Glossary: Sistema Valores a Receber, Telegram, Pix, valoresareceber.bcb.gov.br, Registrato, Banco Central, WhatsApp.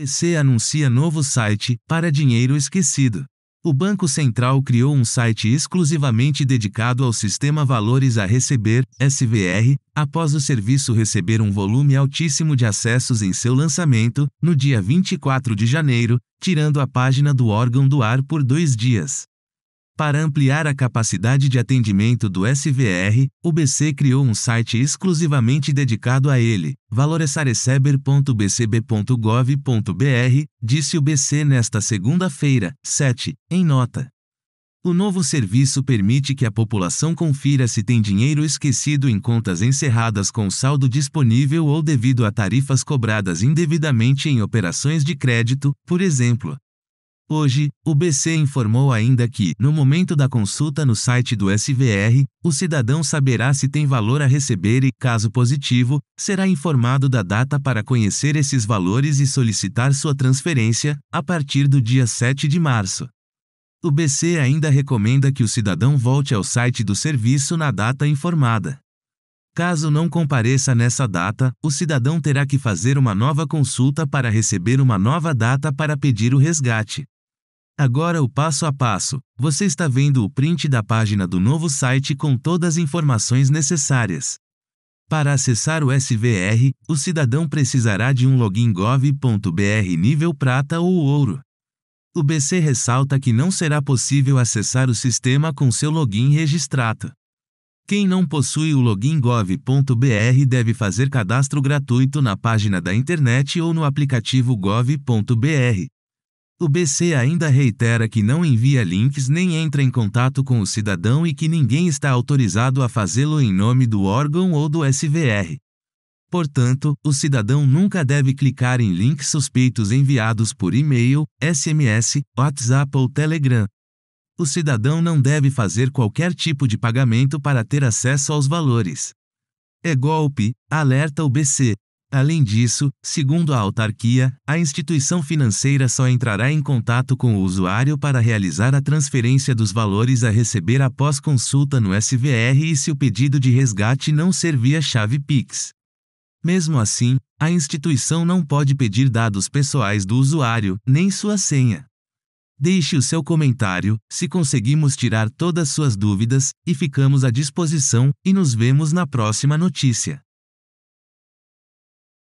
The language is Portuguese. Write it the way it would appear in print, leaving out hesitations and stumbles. BC anuncia novo site para dinheiro esquecido. O Banco Central criou um site exclusivamente dedicado ao Sistema Valores a Receber, SVR, após o serviço receber um volume altíssimo de acessos em seu lançamento, no dia 24 de janeiro, tirando a página do órgão do ar por 2 dias. Para ampliar a capacidade de atendimento do SVR, o BC criou um site exclusivamente dedicado a ele, valoresareceber.bcb.gov.br, disse o BC nesta segunda-feira, 7, em nota. O novo serviço permite que a população confira se tem dinheiro esquecido em contas encerradas com saldo disponível ou devido a tarifas cobradas indevidamente em operações de crédito, por exemplo. Hoje, o BC informou ainda que, no momento da consulta no site do SVR, o cidadão saberá se tem valor a receber e, caso positivo, será informado da data para conhecer esses valores e solicitar sua transferência, a partir do dia 7 de março. O BC ainda recomenda que o cidadão volte ao site do serviço na data informada. Caso não compareça nessa data, o cidadão terá que fazer uma nova consulta para receber uma nova data para pedir o resgate. Agora o passo a passo. Você está vendo o print da página do novo site com todas as informações necessárias. Para acessar o SVR, o cidadão precisará de um login gov.br nível prata ou ouro. O BC ressalta que não será possível acessar o sistema com seu login Registrato. Quem não possui o login gov.br deve fazer cadastro gratuito na página da internet ou no aplicativo gov.br. O BC ainda reitera que não envia links nem entra em contato com o cidadão e que ninguém está autorizado a fazê-lo em nome do órgão ou do SVR. Portanto, o cidadão nunca deve clicar em links suspeitos enviados por e-mail, SMS, WhatsApp ou Telegram. O cidadão não deve fazer qualquer tipo de pagamento para ter acesso aos valores. É golpe, alerta o BC. Além disso, segundo a autarquia, a instituição financeira só entrará em contato com o usuário para realizar a transferência dos valores a receber após consulta no SVR e se o pedido de resgate não ser via chave Pix. Mesmo assim, a instituição não pode pedir dados pessoais do usuário, nem sua senha. Deixe o seu comentário, se conseguimos tirar todas suas dúvidas, e ficamos à disposição, e nos vemos na próxima notícia.